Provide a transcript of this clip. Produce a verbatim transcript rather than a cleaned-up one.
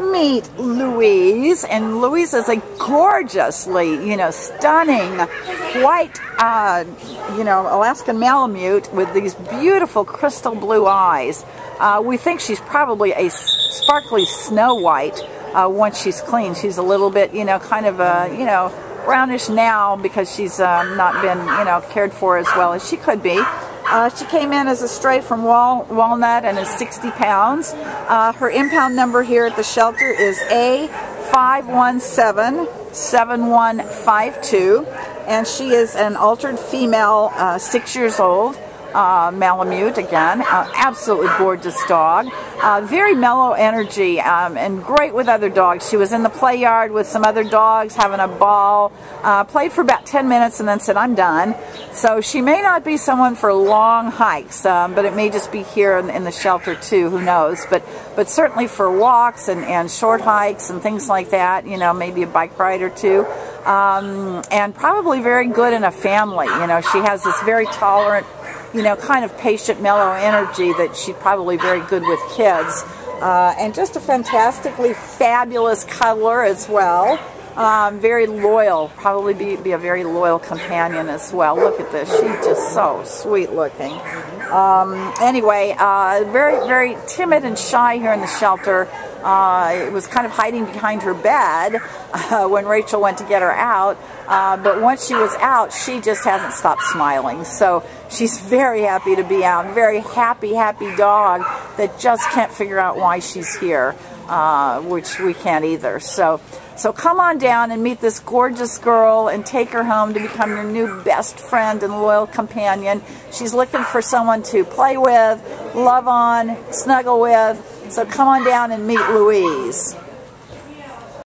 meet Louise, and Louise is a gorgeously, you know, stunning white, uh, you know, Alaskan Malamute with these beautiful crystal blue eyes. Uh, we think she's probably a sparkly snow white uh, once she's clean. She's a little bit, you know, kind of a, you know, brownish now because she's um, not been, you know, cared for as well as she could be. Uh, she came in as a stray from Wal Walnut and is sixty pounds. Uh, her impound number here at the shelter is A five one seven seven one five two, and she is an altered female, uh, six years old, uh, Malamute again. Uh, absolutely gorgeous dog. Uh, very mellow energy, um, and great with other dogs. She was in the play yard with some other dogs having a ball, uh, played for about ten minutes and then said, "I'm done." So she may not be someone for long hikes, um, but it may just be here in, in the shelter too, who knows. But but certainly for walks and, and short hikes and things like that, you know, maybe a bike ride or two. Um, and probably very good in a family. You know, she has this very tolerant, you know, kind of patient, mellow energy that she's probably very good with kids. Uh, and just a fantastically fabulous cuddler as well. Um, very loyal, probably be, be a very loyal companion as well. Look at this, she's just so sweet looking. Um, anyway, uh, very, very timid and shy here in the shelter. Uh, it was kind of hiding behind her bed uh, when Rachel went to get her out. Uh, but once she was out, she just hasn't stopped smiling. So she's very happy to be out. Very happy, happy dog that just can't figure out why she's here, uh, which we can't either. So, so come on down and meet this gorgeous girl and take her home to become your new best friend and loyal companion. She's looking for someone to play with, love on, snuggle with. So come on down and meet Louise.